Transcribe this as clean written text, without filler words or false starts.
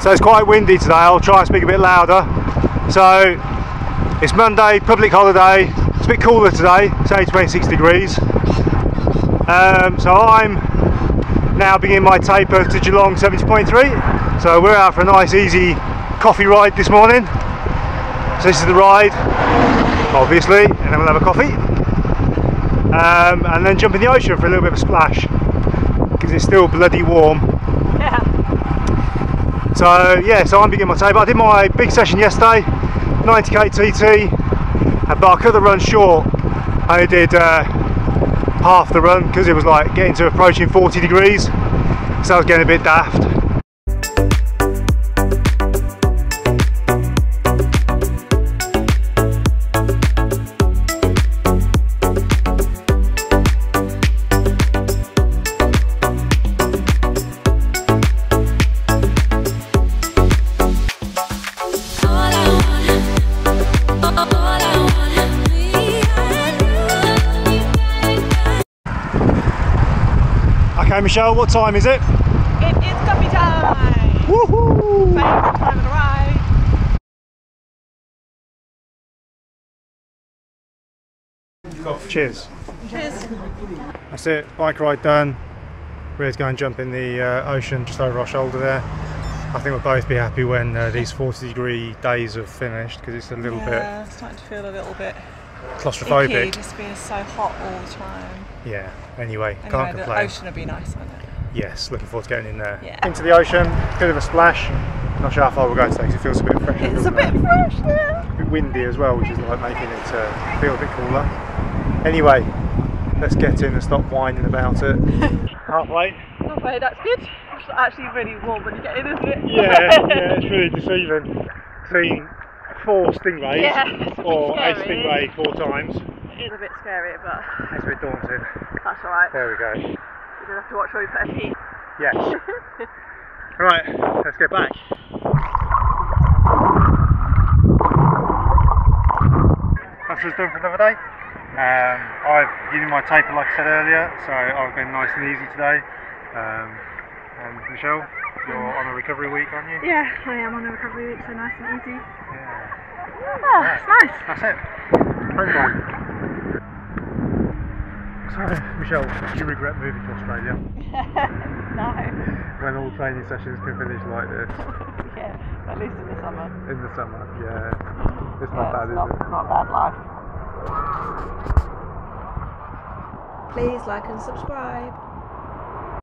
So it's quite windy today. I'll try and speak a bit louder. So it's Monday, public holiday. It's a bit cooler today. It's only 26 degrees. So I'm now beginning my taper to Geelong 70.3. So we're out for a nice, easy coffee ride this morning. So this is the ride, obviously, and then we'll have a coffee. And then jump in the ocean for a little bit of a splash, because it's still bloody warm. Yeah. So yeah, so I'm beginning my taper. I did my big session yesterday, 90k TT, but I could have run short. I did half the run because it was like getting to approaching 40 degrees, so I was getting a bit daft. Okay, Michelle, what time is it? It is coffee time! Woohoo! Favourite time of the ride! Cheers! Cheers! That's it, bike ride done. Rhea's going to jump in the ocean just over our shoulder there. I think we'll both be happy when these 40-degree days have finished, because it's a little bit... Yeah, it's starting to feel a little bit... claustrophobic. Icky, just being so hot all the time. Yeah, anyway, can't complain. The ocean would be nice, wouldn't it? Yes, looking forward to getting in there. Yeah. Into the ocean, a bit of a splash. Not sure how far we're going today, because it feels a bit fresh. It's a bit fresh, yeah. A bit windy as well, which is like making it feel a bit cooler. Anyway, let's get in and stop whining about it. Halfway. Halfway, that's good. It's actually really warm when you get in, isn't it? Yeah, it's really deceiving. Seeing 4 stingrays, yeah, or a stingray 4 times. It is a bit scary, but it's a bit daunting. That's alright. There we go. You don't have to watch where we put our feet. Yes. Right, let's get back. That's us done for another day. I've used my taper like I said earlier, so I've been nice and easy today. And Michelle, you're on a recovery week, aren't you? Yeah, I am on a recovery week, so nice and easy. Yeah. Oh, yeah. It's nice. That's it. So, Michelle, do you regret moving to Australia? No. When all training sessions can finish like this. Yeah, at least in the summer. In the summer, yeah. It's not bad, is it? Not bad life. Please like and subscribe.